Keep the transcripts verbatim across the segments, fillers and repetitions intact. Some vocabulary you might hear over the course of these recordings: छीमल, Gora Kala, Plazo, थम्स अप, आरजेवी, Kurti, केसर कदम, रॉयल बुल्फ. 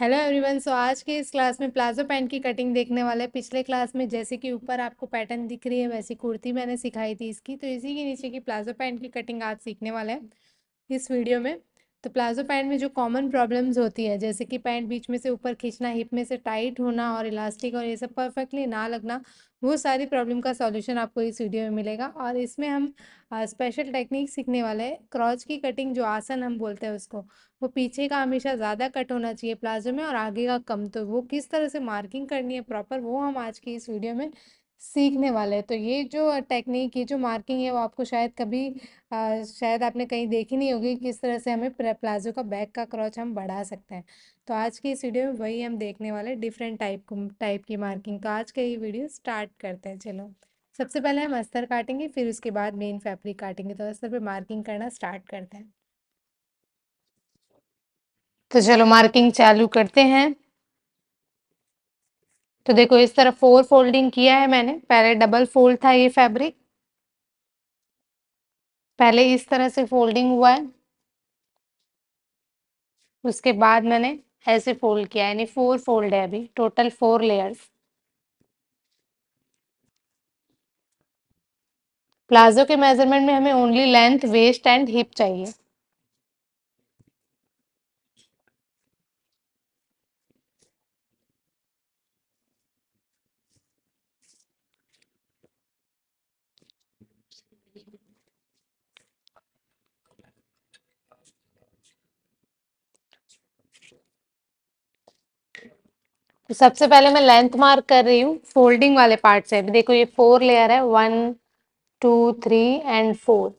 Hello everyone. सो आज के इस क्लास में प्लाजो पैंट की कटिंग देखने वाले हैं। पिछले क्लास में जैसे कि ऊपर आपको पैटर्न दिख रही है वैसी कुर्ती मैंने सिखाई थी इसकी, तो इसी के नीचे की प्लाजो पैंट की कटिंग आज सीखने वाले हैं इस वीडियो में। तो प्लाजो पैंट में जो कॉमन प्रॉब्लम्स होती है जैसे कि पैंट बीच में से ऊपर खींचना, हिप में से टाइट होना और इलास्टिक और ये सब परफेक्टली ना लगना, वो सारी प्रॉब्लम का सॉल्यूशन आपको इस वीडियो में मिलेगा। और इसमें हम स्पेशल टेक्निक सीखने वाले हैं क्रॉच की कटिंग, जो आसन हम बोलते हैं उसको। वो पीछे का हमेशा ज़्यादा कट होना चाहिए प्लाजो में और आगे का कम, तो वो किस तरह से मार्किंग करनी है प्रॉपर, वो हम आज की इस वीडियो में सीखने वाले हैं। तो ये जो टेक्निक, ये जो मार्किंग है, वो आपको शायद कभी आ, शायद आपने कहीं देखी नहीं होगी, किस तरह से हमें प्लाजो का बैक का क्रॉच हम बढ़ा सकते हैं। तो आज की इस वीडियो में वही हम देखने वाले हैं, डिफरेंट टाइप टाइप की मार्किंग। तो आज का ये वीडियो स्टार्ट करते हैं। चलो, सबसे पहले हम अस्तर काटेंगे, फिर उसके बाद मेन फैब्रिक काटेंगे। तो अस्तर पर मार्किंग करना स्टार्ट करते हैं। तो चलो मार्किंग चालू करते हैं। तो देखो इस तरह फोर फोल्डिंग किया है मैंने। पहले डबल फोल्ड था ये फैब्रिक, पहले इस तरह से फोल्डिंग हुआ है, उसके बाद मैंने ऐसे फोल्ड किया है, यानी फोर फोल्ड है अभी टोटल, फोर लेयर्स। प्लाजो के मेजरमेंट में हमें only length, waist and hip चाहिए। तो सबसे पहले मैं लेंथ मार्क कर रही हूँ फोल्डिंग वाले पार्ट से। अभी देखो ये फोर लेयर है, one two three and four.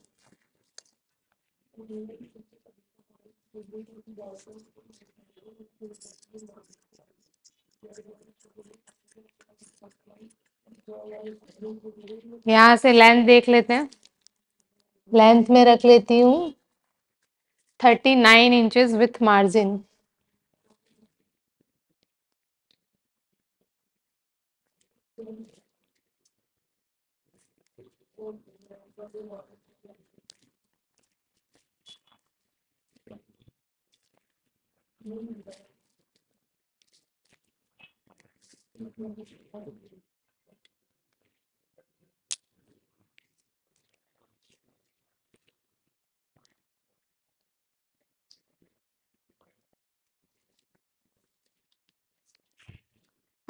यहाँ से लेंथ देख लेते हैं। लेंथ में रख लेती हूँ thirty nine inches with margin.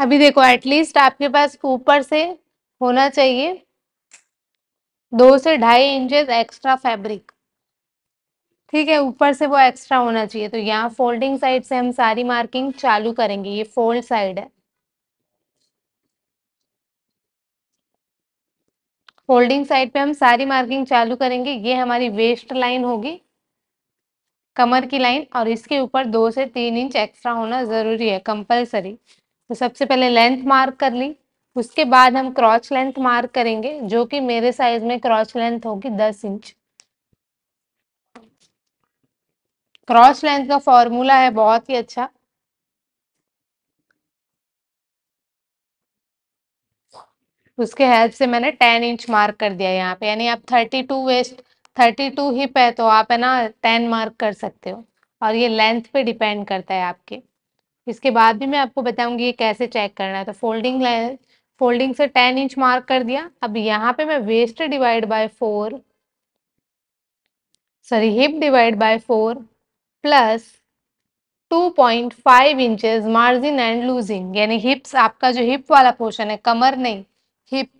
अभी देखो एटलीस्ट आपके पास ऊपर से होना चाहिए दो से ढाई इंचेस एक्स्ट्रा फैब्रिक, ठीक है, ऊपर से वो एक्स्ट्रा होना चाहिए। तो यहाँ फोल्डिंग साइड से हम सारी मार्किंग चालू करेंगे। ये फोल्ड साइड है, फोल्डिंग साइड पे हम सारी मार्किंग चालू करेंगे। ये हमारी वेस्ट लाइन होगी, कमर की लाइन, और इसके ऊपर दो से तीन इंच एक्स्ट्रा होना ज़रूरी है, कंपलसरी। तो सबसे पहले लेंथ मार्क कर ली, उसके बाद हम क्रॉच लेंथ मार्क करेंगे, जो कि मेरे साइज में क्रॉच लेंथ होगी दस इंच। क्रॉच लेंथ का फॉर्मूला है बहुत ही अच्छा, उसके हेल्प से मैंने टेन इंच मार्क कर दिया यहाँ पे। यानी आप thirty two waist, thirty two hip है, तो आप है ना टेन मार्क कर सकते हो, और ये लेंथ पे डिपेंड करता है आपके। इसके बाद भी मैं आपको बताऊंगी ये कैसे चेक करना है। तो फोल्डिंग लाइन, फोल्डिंग से टेन इंच मार्क कर दिया। अब यहाँ पे मैं waist divide by four, sorry hip divide by four plus two point five inches margin and loosing. यानी हिप्स, आपका जो हिप वाला पोर्शन है, कमर नहीं, हिप,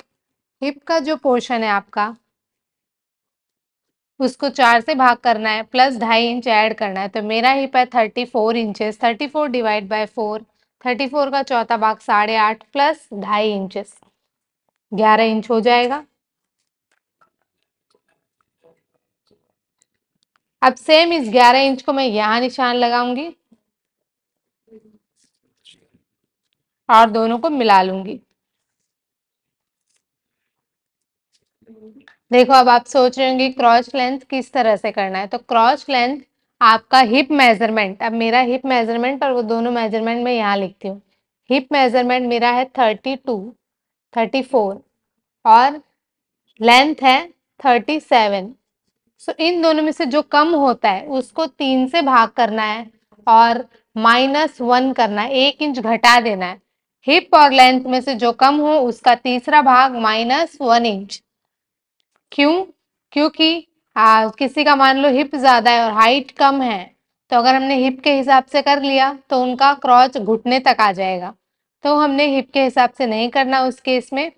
हिप का जो पोर्शन है आपका, उसको चार से भाग करना है प्लस ढाई इंच ऐड करना है। तो मेरा हिप है thirty four inches, thirty four divide by four, thirty four का चौथा भाग साढ़े आठ प्लस ढाई इंचेस, ग्यारह इंच हो जाएगा। अब सेम इस ग्यारह इंच को मैं यहाँ निशान लगाऊंगी और दोनों को मिला लूंगी। देखो अब आप सोच रहे होंगे क्रॉच लेंथ किस तरह से करना है। तो क्रॉच लेंथ आपका हिप मेजरमेंट, अब मेरा हिप मेजरमेंट और वो दोनों मेजरमेंट में यहाँ लिखती हूँ। हिप मेजरमेंट मेरा है थर्टी टू, थर्टी फोर और लेंथ है थर्टी सेवन। सो इन दोनों में से जो कम होता है उसको तीन से भाग करना है और माइनस वन करना है, एक इंच घटा देना है। हिप और लेंथ में से जो कम हो उसका तीसरा भाग माइनस वन इंच। क्यों? क्योंकि आ, किसी का मान लो हिप ज्यादा है और हाइट कम है, तो अगर हमने हिप के हिसाब से कर लिया तो उनका क्रॉच घुटने तक आ जाएगा। तो हमने हिप के हिसाब से नहीं करना, उस केस में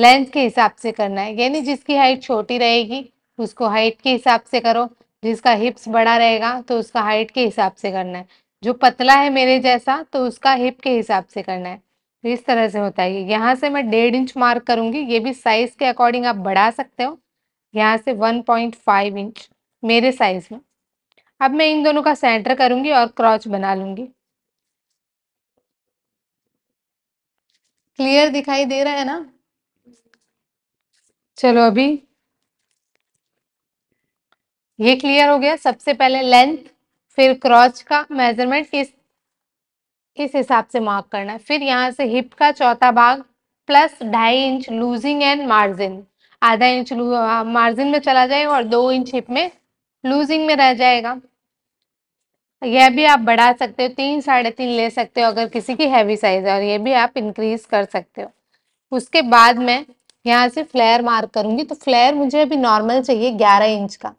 लेंथ के हिसाब से करना है। यानी जिसकी हाइट छोटी रहेगी उसको हाइट के हिसाब से करो, जिसका हिप्स बड़ा रहेगा तो उसका हाइट के हिसाब से करना है, जो पतला है मेरे जैसा तो उसका हिप के हिसाब से करना है। तो इस तरह से होता है। यहाँ से मैं डेढ़ इंच मार्क करूँगी, ये भी साइज के अकॉर्डिंग आप बढ़ा सकते हो। यहाँ से वन पॉइंट फाइव इंच मेरे साइज में। अब मैं इन दोनों का सेंटर करूँगी और क्रॉच बना लूँगी। क्लियर दिखाई दे रहा है ना? चलो अभी ये क्लियर हो गया। सबसे पहले लेंथ, फिर क्रॉच का मेजरमेंट इस इस हिसाब से मार्क करना है। फिर यहाँ से हिप का चौथा भाग प्लस ढाई इंच लूजिंग एंड मार्जिन, आधा इंच मार्जिन में चला जाएगा और दो इंच हिप में लूजिंग में रह जाएगा। यह भी आप बढ़ा सकते हो, तीन साढ़े तीन ले सकते हो अगर किसी की हैवी साइज है, और ये भी आप इंक्रीज कर सकते हो। उसके बाद मैं यहाँ से फ्लेयर मार्क करूंगी, तो फ्लेयर मुझे अभी नॉर्मल चाहिए ग्यारह इंच का।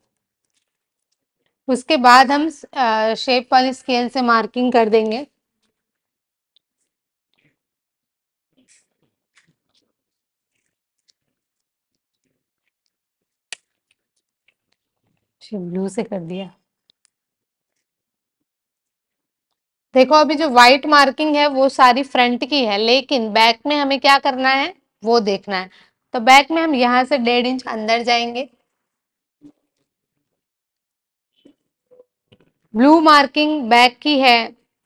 उसके बाद हम शेप वाली स्केल से मार्किंग कर देंगे। ब्लू से कर दिया। देखो अभी जो व्हाइट मार्किंग है वो सारी फ्रंट की है, लेकिन बैक में हमें क्या करना है वो देखना है। तो बैक में हम यहाँ से डेढ़ इंच अंदर जाएंगे। ब्लू मार्किंग बैक की है,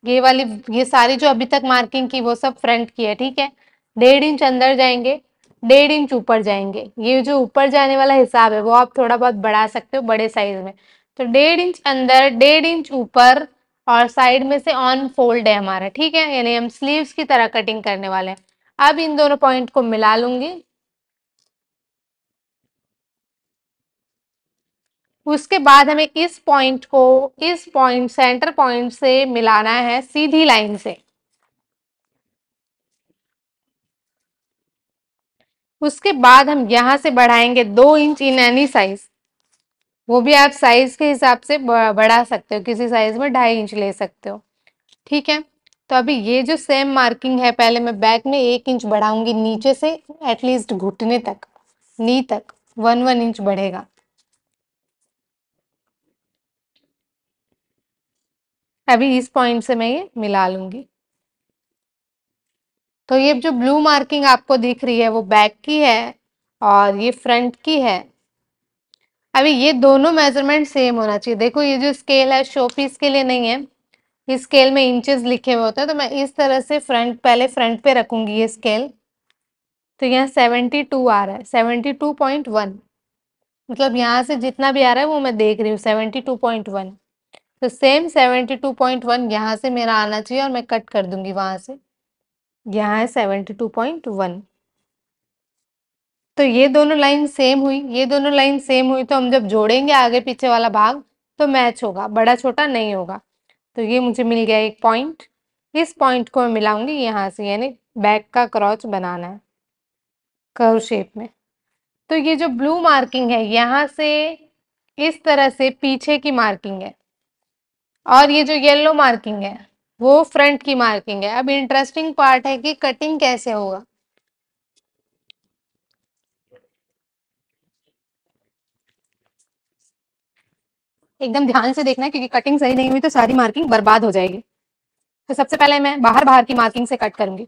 ये वाली, ये सारी जो अभी तक मार्किंग की वो सब फ्रंट की है, ठीक है। डेढ़ इंच अंदर जाएंगे, डेढ़ इंच ऊपर जाएंगे। ये जो ऊपर जाने वाला हिसाब है वो आप थोड़ा बहुत बढ़ा सकते हो बड़े साइज में। तो डेढ़ इंच अंदर, डेढ़ इंच ऊपर, और साइड में से ऑन फोल्ड है हमारा, ठीक है। यानी हम स्लीव्स की तरह कटिंग करने वाले हैं। अब इन दोनों पॉइंट को मिला लूंगी। उसके बाद हमें इस पॉइंट को इस पॉइंट सेंटर पॉइंट से मिलाना है सीधी लाइन से। उसके बाद हम यहां से बढ़ाएंगे दो इंच इन एनी साइज। वो भी आप साइज के हिसाब से बढ़ा सकते हो, किसी साइज में ढाई इंच ले सकते हो, ठीक है। तो अभी ये जो सेम मार्किंग है, पहले मैं बैक में एक इंच बढ़ाऊंगी नीचे से, एटलीस्ट घुटने तक, नी तक वन वन इंच बढ़ेगा। अभी इस पॉइंट से मैं ये मिला लूंगी। तो ये जो ब्लू मार्किंग आपको दिख रही है वो बैक की है और ये फ्रंट की है। अभी ये दोनों मेजरमेंट सेम होना चाहिए। देखो ये जो स्केल है शो पीस के लिए नहीं है, इस स्केल में इंचेस लिखे हुए होते हैं। तो मैं इस तरह से फ्रंट, पहले फ्रंट पे रखूंगी ये स्केल। तो यहाँ सेवेंटी टू आ रहा है, सेवेंटी टू पॉइंट वन, मतलब यहाँ से जितना भी आ रहा है वो मैं देख रही हूँ, सेवेंटी टू पॉइंट वन। तो same seventy two point one यहाँ से मेरा आना चाहिए, और मैं कट कर दूंगी वहाँ से। यहाँ है सेवेंटी टू पॉइंट वन। तो ये दोनों लाइन सेम हुई, ये दोनों लाइन सेम हुई। तो हम जब जोड़ेंगे आगे पीछे वाला भाग तो मैच होगा, बड़ा छोटा नहीं होगा। तो ये मुझे मिल गया एक पॉइंट। इस पॉइंट को मैं मिलाऊंगी यहाँ से, यानी बैक का क्रॉच बनाना है कर्व शेप में। तो ये जो ब्लू मार्किंग है यहाँ से इस तरह से पीछे की मार्किंग है, और ये जो येलो मार्किंग है वो फ्रंट की मार्किंग है। अब इंटरेस्टिंग पार्ट है कि कटिंग कैसे होगा। एकदम ध्यान से देखना है, क्योंकि कटिंग सही नहीं हुई तो सारी मार्किंग बर्बाद हो जाएगी। तो सबसे पहले मैं बाहर बाहर की मार्किंग से कट करूंगी।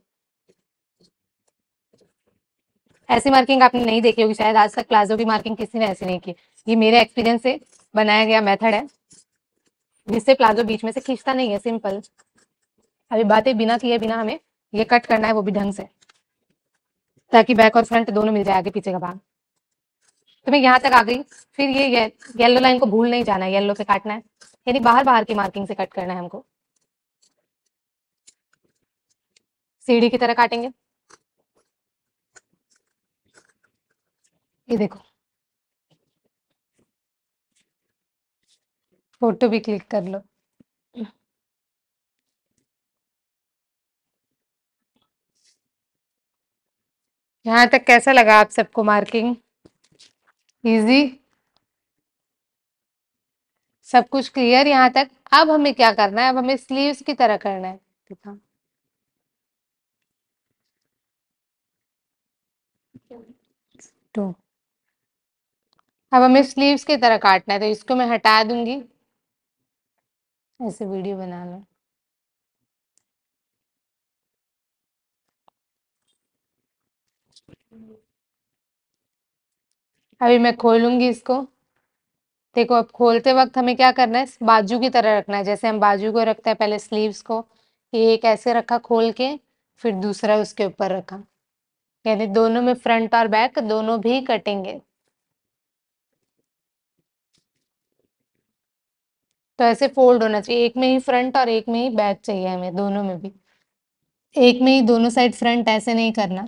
ऐसी मार्किंग आपने नहीं देखी होगी शायद, आज तक प्लाजो की मार्किंग किसी ने ऐसी नहीं की। ये मेरे एक्सपीरियंस से बनाया गया मेथड है, जिससे प्लाजो बीच में से खींचता नहीं है। सिंपल। अभी बातें बिना किए बिना हमें ये कट करना है, वो भी ढंग से, ताकि बैक और फ्रंट दोनों मिल जाए आगे पीछे का भाग। तो मैं यहाँ तक आ गई। फिर ये ये येलो लाइन को भूल नहीं जाना है, येलो से काटना है, यानी बाहर बाहर की मार्किंग से कट करना है हमको। सीढ़ी की तरह काटेंगे। ये देखो, फोटो भी क्लिक कर लो। यहाँ तक कैसा लगा आप सबको मार्किंग? इजी, सब कुछ क्लियर यहाँ तक। अब हमें क्या करना है, अब हमें स्लीव्स की तरह करना है। देखा तो अब हमें स्लीव्स की तरह काटना है, तो इसको मैं हटा दूंगी। ऐसे वीडियो बना लो। अभी मैं खोलूंगी इसको। देखो अब खोलते वक्त हमें क्या करना है, बाजू की तरह रखना है। जैसे हम बाजू को रखते हैं पहले स्लीव्स को, एक ऐसे रखा खोल के, फिर दूसरा उसके ऊपर रखा, यानी दोनों में फ्रंट और बैक दोनों भी कटेंगे। तो ऐसे फोल्ड होना चाहिए, एक में ही फ्रंट और एक में ही बैक चाहिए हमें, दोनों में भी, एक में ही दोनों साइड फ्रंट, ऐसे नहीं करना।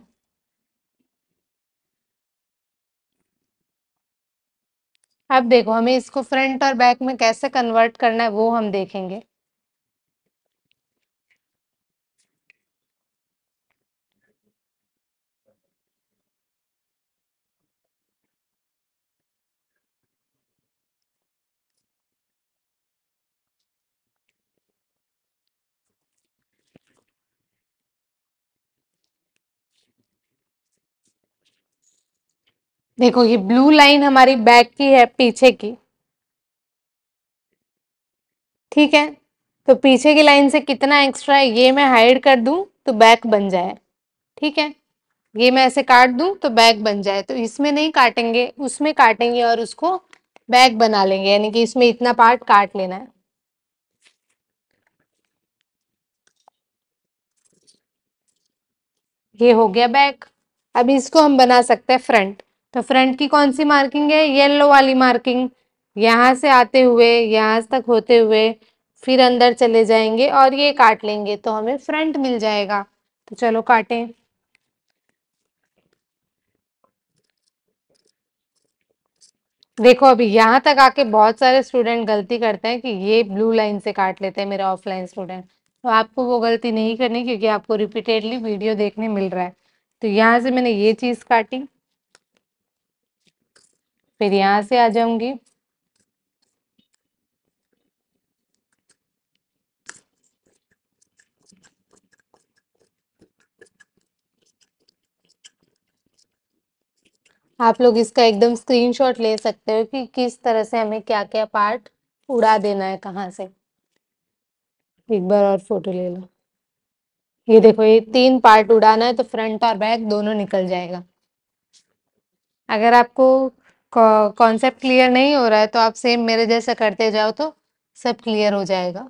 अब देखो हमें इसको फ्रंट और बैक में कैसे कन्वर्ट करना है वो हम देखेंगे। देखो ये ब्लू लाइन हमारी बैक की है, पीछे की, ठीक है। तो पीछे की लाइन से कितना एक्स्ट्रा है ये मैं हाइड कर दूं तो बैक बन जाए, ठीक है। ये मैं ऐसे काट दूं तो बैक बन जाए, तो इसमें नहीं काटेंगे, उसमें काटेंगे और उसको बैक बना लेंगे, यानी कि इसमें इतना पार्ट काट लेना है। ये हो गया बैक। अब इसको हम बना सकते हैं फ्रंट। तो फ्रंट की कौन सी मार्किंग है, येलो वाली मार्किंग। यहाँ से आते हुए यहाँ तक होते हुए फिर अंदर चले जाएंगे और ये काट लेंगे तो हमें फ्रंट मिल जाएगा। तो चलो काटें। देखो अभी यहाँ तक आके बहुत सारे स्टूडेंट गलती करते हैं कि ये ब्लू लाइन से काट लेते हैं, मेरे ऑफलाइन स्टूडेंट। तो आपको वो गलती नहीं करनी, क्योंकि आपको रिपीटेडली वीडियो देखने मिल रहा है। तो यहाँ से मैंने ये चीज़ काटी, फिर यहाँ से आ जाऊंगी, आप लोग इसका एकदम स्क्रीनशॉट ले सकते हो कि किस तरह से हमें क्या क्या पार्ट उड़ा देना है कहाँ से। एक बार और फोटो ले लो। ये देखो ये तीन पार्ट उड़ाना है तो फ्रंट और बैक दोनों निकल जाएगा। अगर आपको कॉन्सेप्ट क्लियर नहीं हो रहा है तो आप सेम मेरे जैसा करते जाओ तो सब क्लियर हो जाएगा।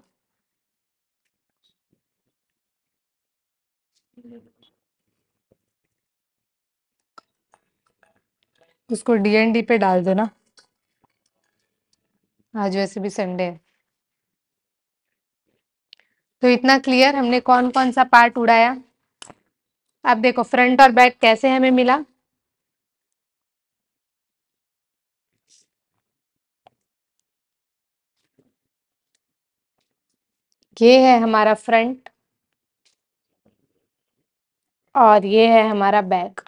उसको डी एन डी पे डाल दो ना, आज वैसे भी संडे है। तो इतना क्लियर हमने कौन कौन सा पार्ट उड़ाया। अब देखो फ्रंट और बैक कैसे हमें मिला। ये है हमारा फ्रंट और ये है हमारा बैक।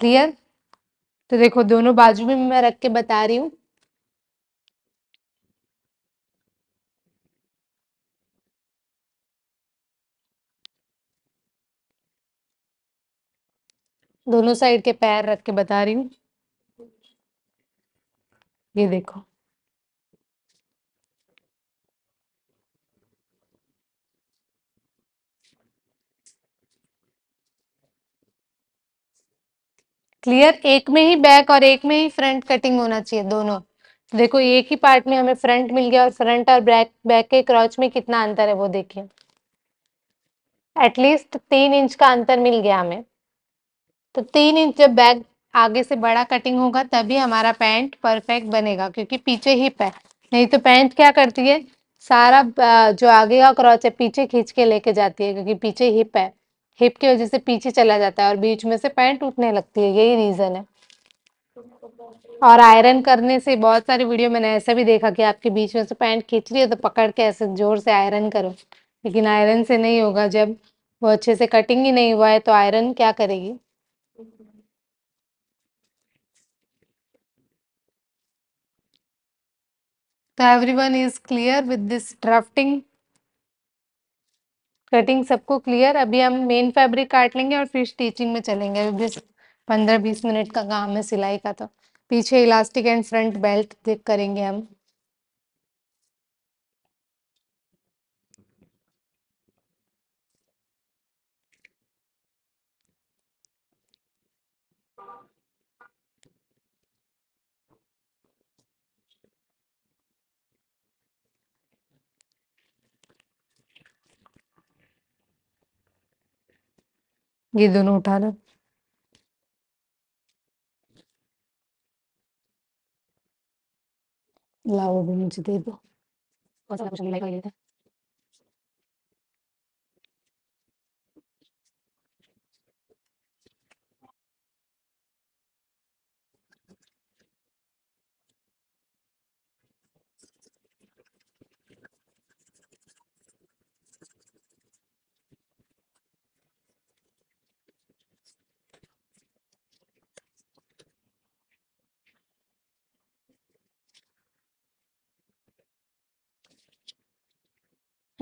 क्लियर? तो देखो दोनों बाजू में मैं रख के बता रही हूँ। दोनों साइड के पैर रख के बता रही हूँ। ये देखो क्लियर, एक में ही बैक और एक में ही फ्रंट कटिंग होना चाहिए दोनों। देखो एक ही पार्ट में हमें फ्रंट मिल गया, और फ्रंट और बैक बैक के क्रॉच में कितना अंतर है वो देखिए, एटलीस्ट तीन इंच का अंतर मिल गया हमें। तो तीन इंच जब बैक आगे से बड़ा कटिंग होगा तभी हमारा पैंट परफेक्ट बनेगा, क्योंकि पीछे ही पैंट, नहीं तो पैंट क्या करती है, सारा जो आगे का क्रॉच है पीछे खींच के लेके जाती है, क्योंकि पीछे हिप है, हिप की वजह से पीछे चला जाता है और बीच में से पैंट टूटने लगती है, यही रीजन है। और आयरन करने से बहुत सारी वीडियो मैंने ऐसा भी देखा कि आपके बीच में से पैंट खींच रही है तो पकड़ के ऐसे जोर से आयरन करो, लेकिन आयरन से नहीं होगा। जब वो अच्छे से कटिंग ही नहीं हुआ है तो आयरन क्या करेगी। तो everyone is clear with this drafting cutting, सबको क्लियर। अभी हम मेन फैब्रिक काट लेंगे और फिर स्टिचिंग में चलेंगे। अभी बीस पंद्रह बीस मिनट का काम है सिलाई का। तो पीछे elastic and front belt check करेंगे हम। ये दोनों उठा लो। लाओ भी मुझे दे दो।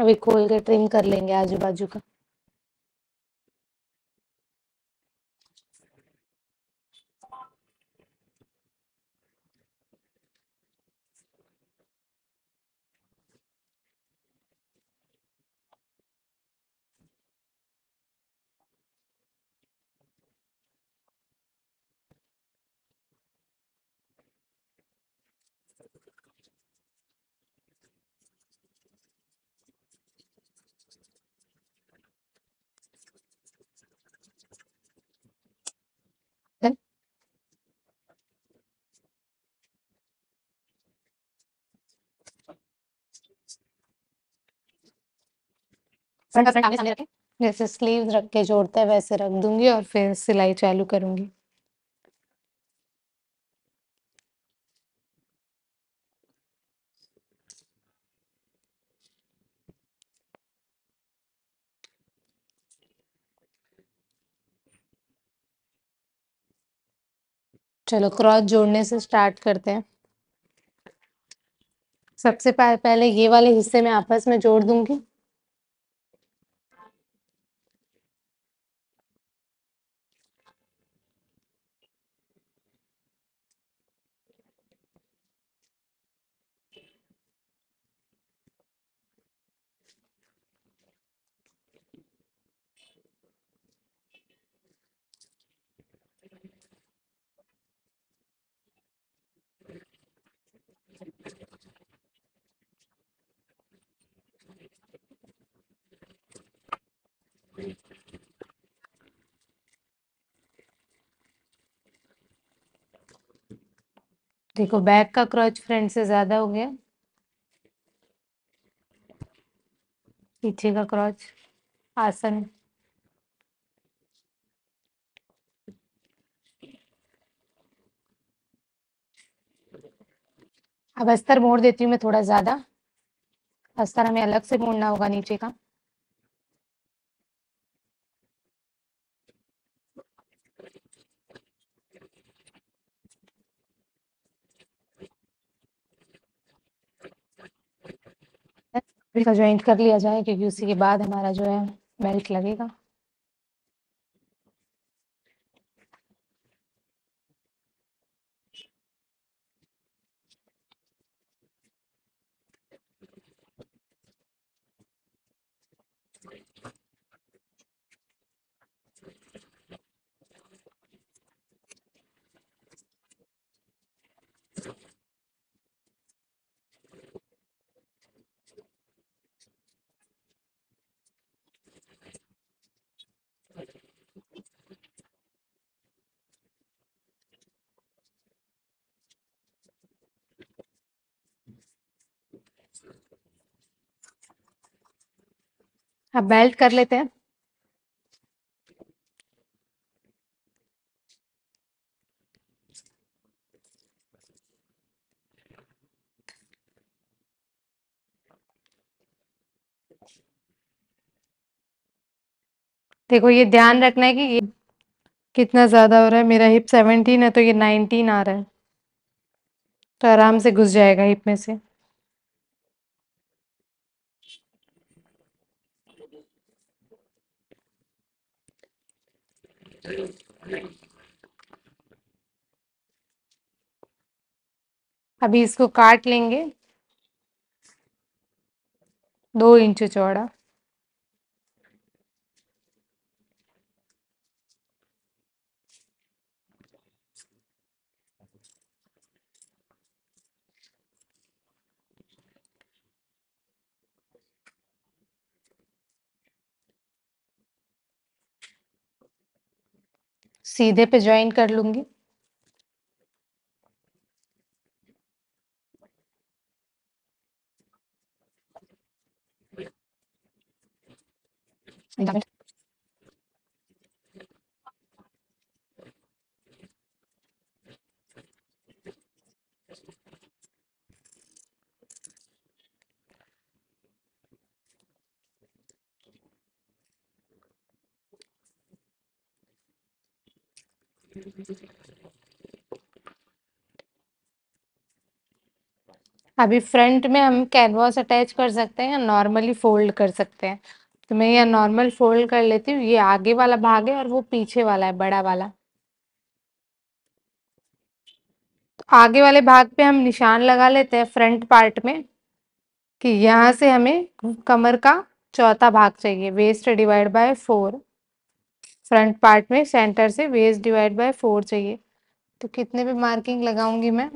अभी खोल के ट्रिम कर लेंगे आजू बाजू का। सामने सामने रखें, जैसे स्लीव्स रख के जोड़ते हैं वैसे रख दूंगी और फिर सिलाई चालू करूंगी। चलो क्रॉस जोड़ने से स्टार्ट करते हैं। सबसे पहले ये वाले हिस्से में आपस में जोड़ दूंगी। देखो बैक का क्रॉच फ्रंट से ज्यादा हो गया, पीछे का क्रॉच आसन। अब अस्तर मोड़ देती हूँ मैं थोड़ा ज्यादा। अस्तर हमें अलग से मोड़ना होगा नीचे का। इसका ज्वाइंट कर लिया जाए क्योंकि उसी के बाद हमारा जो है बेल्ट लगेगा। अब बेल्ट कर लेते हैं। देखो ये ध्यान रखना है कि ये कितना ज्यादा हो रहा है, मेरा हिप सेवनटीन है तो ये नाइनटीन आ रहा है, तो आराम से घुस जाएगा हिप में से। अभी इसको काट लेंगे दो इंच चौड़ा। सीधे पे ज्वाइन कर लूंगी। अभी फ्रंट में हम कैनवास अटैच कर सकते हैं या नॉर्मली फोल्ड कर सकते हैं, तो मैं यह नॉर्मल फोल्ड कर लेती हूँ। ये आगे वाला भाग है और वो पीछे वाला है बड़ा वाला, तो आगे वाले भाग पे हम निशान लगा लेते हैं फ्रंट पार्ट में कि यहाँ से हमें कमर का चौथा भाग चाहिए, waist divide by four. Front part में सेंटर से वेस्ट डिवाइड बाय फोर चाहिए, तो कितने पे मार्किंग लगाऊंगी मैं?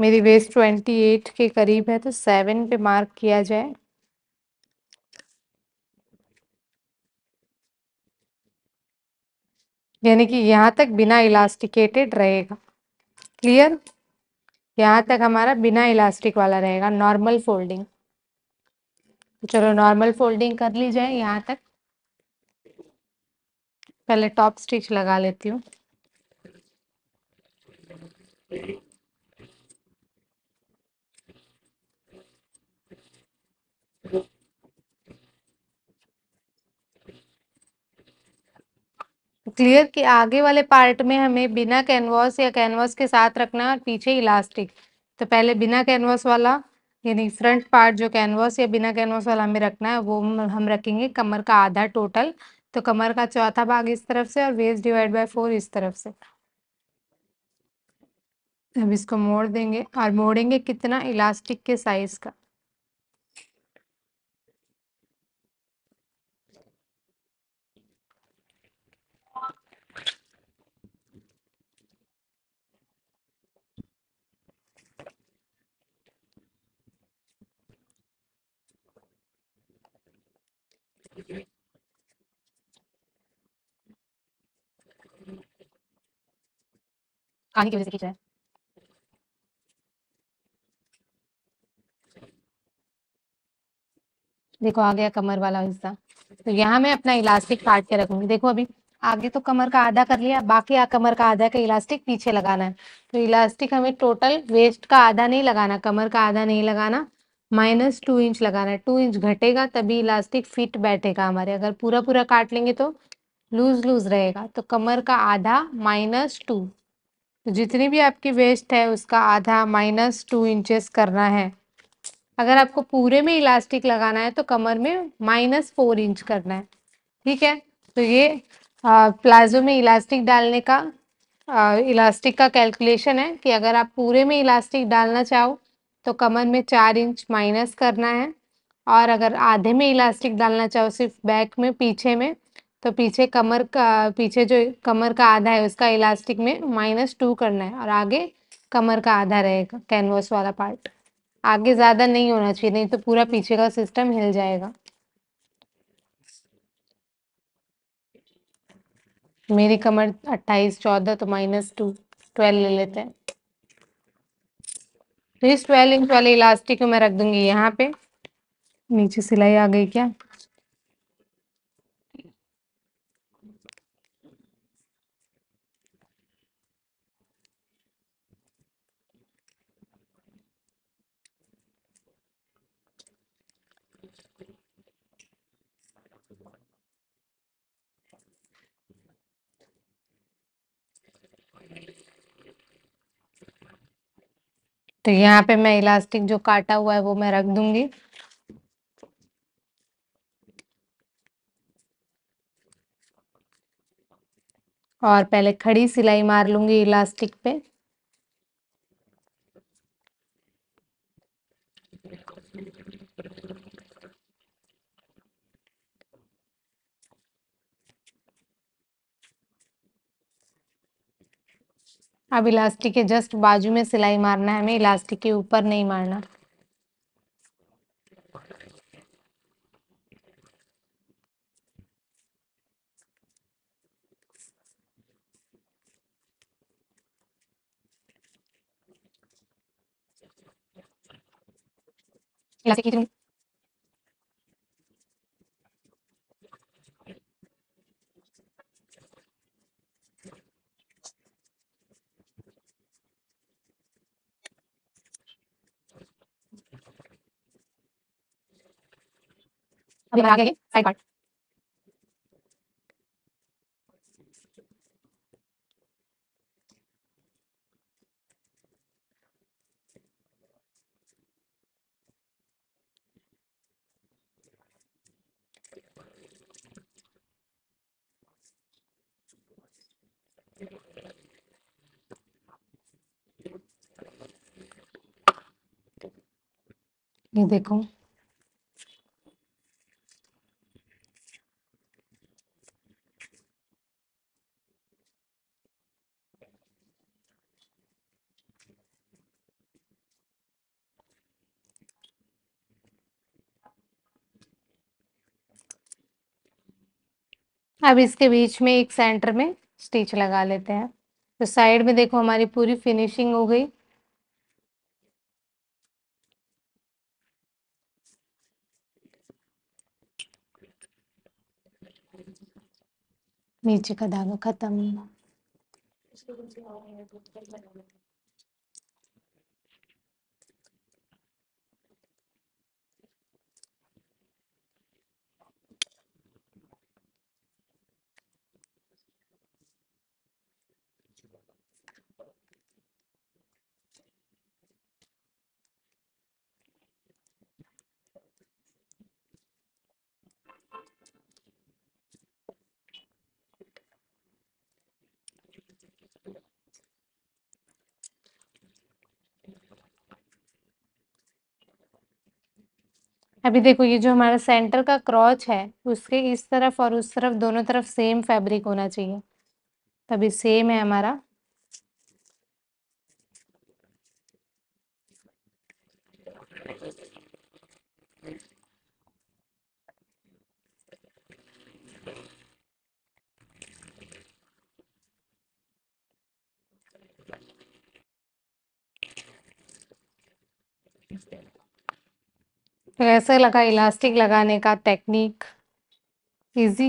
मेरी वेस्ट ट्वेंटी एट के करीब है तो सेवन पे मार्क किया जाए। यानी कि यहाँ तक बिना इलास्टिकेटेड रहेगा, क्लियर? यहाँ तक हमारा बिना इलास्टिक वाला रहेगा नॉर्मल फोल्डिंग। चलो नॉर्मल फोल्डिंग कर ली जाए यहाँ तक। पहले टॉप स्टिच लगा लेती हूँ। क्लियर कि आगे वाले पार्ट में हमें बिना कैनवास या कैनवास के साथ रखना है और पीछे इलास्टिक। तो पहले बिना कैनवास वाला यानी फ्रंट पार्ट जो कैनवास या बिना कैनवास वाला हमें रखना है वो हम रखेंगे कमर का आधा टोटल, तो कमर का चौथा भाग इस तरफ से और वेस्ट डिवाइड बाय फोर इस तरफ से। अब इसको मोड़ देंगे और मोड़ेंगे कितना? इलास्टिक के साइज का। आने की वजह से खींच रहा है। देखो आ गया कमर वाला हिस्सा, तो यहाँ मैं अपना इलास्टिक काट के रखूंगी। देखो अभी आगे तो कमर का आधा कर लिया, बाकी आ कमर का आधा का इलास्टिक पीछे लगाना है। तो इलास्टिक हमें टोटल वेस्ट का आधा नहीं लगाना, कमर का आधा नहीं लगाना, माइनस टू इंच लगाना है। टू इंच घटेगा तभी इलास्टिक फिट बैठेगा हमारे, अगर पूरा पूरा काट लेंगे तो लूज लूज रहेगा। तो कमर का आधा माइनस टू, तो जितनी भी आपकी वेस्ट है उसका आधा माइनस टू इंचेस करना है। अगर आपको पूरे में इलास्टिक लगाना है तो कमर में माइनस फोर इंच करना है, ठीक है? तो ये आ, प्लाजो में इलास्टिक डालने का आ, इलास्टिक का कैलकुलेशन है कि अगर आप पूरे में इलास्टिक डालना चाहो तो कमर में चार इंच माइनस करना है, और अगर आधे में इलास्टिक डालना चाहो सिर्फ बैक में पीछे में तो पीछे कमर का पीछे जो कमर का आधा है उसका इलास्टिक में माइनस टू करना है और आगे कमर का आधा रहेगा कैनवास वाला पार्ट। आगे ज़्यादा नहीं होना चाहिए, नहीं तो पूरा पीछे का सिस्टम हिल जाएगा। मेरी कमर अट्ठाईस चौदह तो माइनस टू ट्वेल्व ले लेते हैं। तो इस ट्वेल्व इंच वाले इलास्टिक को मैं रख दूंगी यहाँ पे। नीचे सिलाई आ गई क्या? तो यहाँ पे मैं इलास्टिक जो काटा हुआ है वो मैं रख दूंगी। और पहले खड़ी सिलाई मार लूंगी इलास्टिक पे। अब इलास्टिक के जस्ट बाजू में सिलाई मारना है हमें, इलास्टिक के ऊपर नहीं मारना। इलास्टिक अभी आ गए साइड पार्ट। ये देखो अब इसके बीच में एक सेंटर में स्टिच लगा लेते हैं। तो साइड में देखो हमारी पूरी फिनिशिंग हो गई। नीचे का धागा खत्म। अभी देखो ये जो हमारा सेंटर का क्रॉच है उसके इस तरफ और उस तरफ दोनों तरफ सेम फैब्रिक होना चाहिए, तभी सेम है हमारा। तो ऐसा लगा इलास्टिक लगाने का टेक्निक इजी।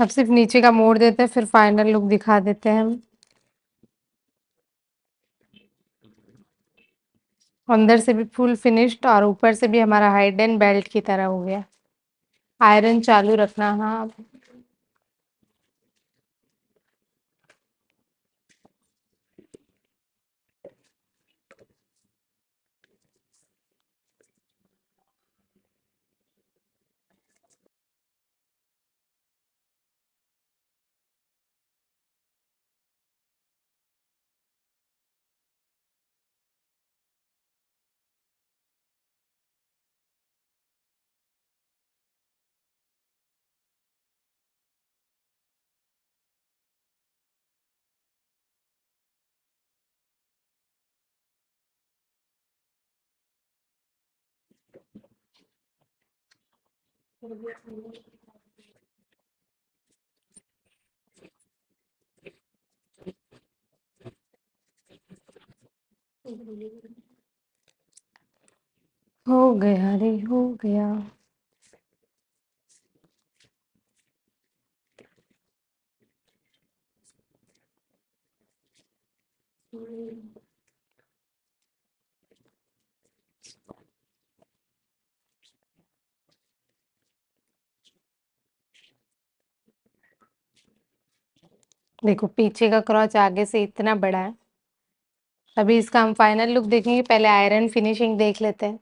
अब सिर्फ नीचे का मोड़ देते हैं, फिर फाइनल लुक दिखा देते हैं हम। अंदर से भी फुल फिनिश्ड और ऊपर से भी हमारा हाइड एंड बेल्ट की तरह हो गया। आयरन चालू रखना। हाँ हो गया रे हो गया। देखो पीछे का क्रॉच आगे से इतना बड़ा है। अभी इसका हम फाइनल लुक देखेंगे, पहले आयरन फिनिशिंग देख लेते हैं।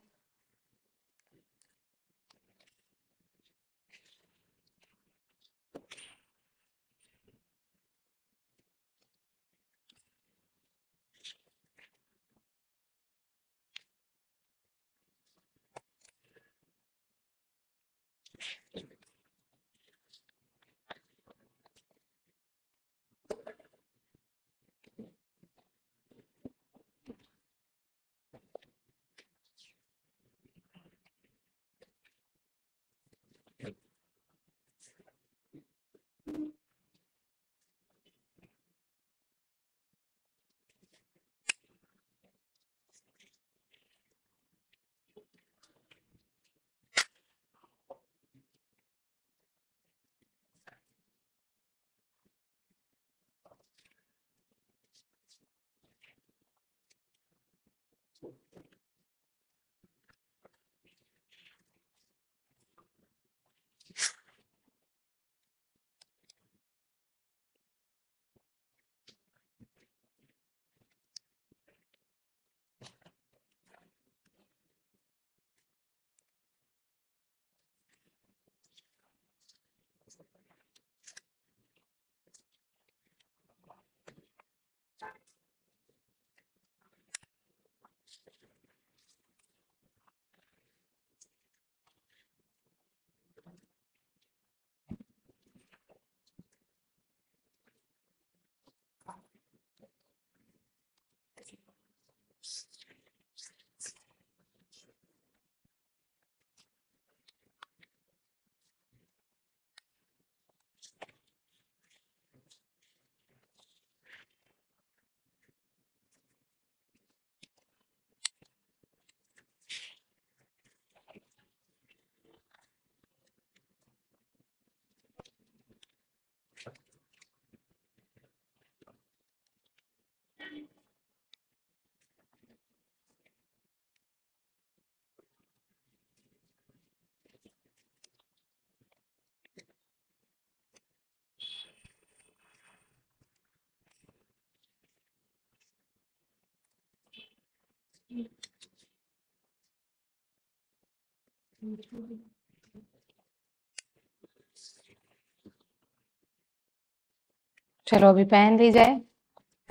चलो अभी पहन ली जाए।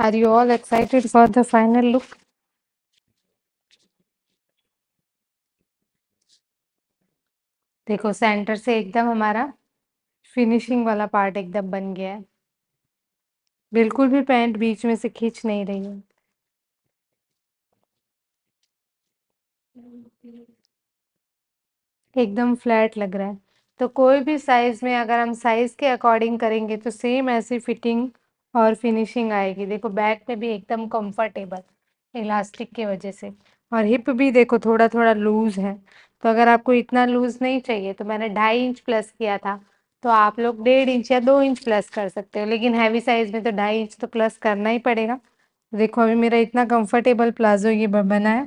Are you all excited for the final look? देखो सेंटर से एकदम हमारा फिनिशिंग वाला पार्ट एकदम बन गया है, बिल्कुल भी पैंट बीच में से खींच नहीं रही है। एकदम फ्लैट लग रहा है। तो कोई भी साइज़ में अगर हम साइज़ के अकॉर्डिंग करेंगे तो सेम ऐसी फिटिंग और फिनिशिंग आएगी। देखो बैक पे भी एकदम कंफर्टेबल इलास्टिक के वजह से, और हिप भी देखो थोड़ा थोड़ा लूज़ है। तो अगर आपको इतना लूज़ नहीं चाहिए तो मैंने ढाई इंच प्लस किया था, तो आप लोग डेढ़ इंच या दो इंच प्लस कर सकते हो, लेकिन हैवी साइज़ में तो ढाई इंच तो प्लस करना ही पड़ेगा। देखो अभी मेरा इतना कम्फर्टेबल प्लाजो ये बना है,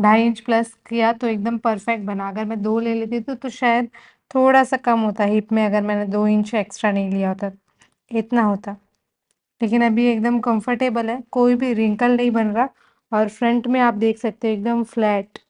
ढाई इंच प्लस किया तो एकदम परफेक्ट बना। अगर मैं दो ले लेती तो, तो शायद थोड़ा सा कम होता हिप में, अगर मैंने दो इंच एक्स्ट्रा नहीं लिया होता इतना होता। लेकिन अभी एकदम कंफर्टेबल है, कोई भी रिंकल नहीं बन रहा, और फ्रंट में आप देख सकते हो एकदम फ्लैट।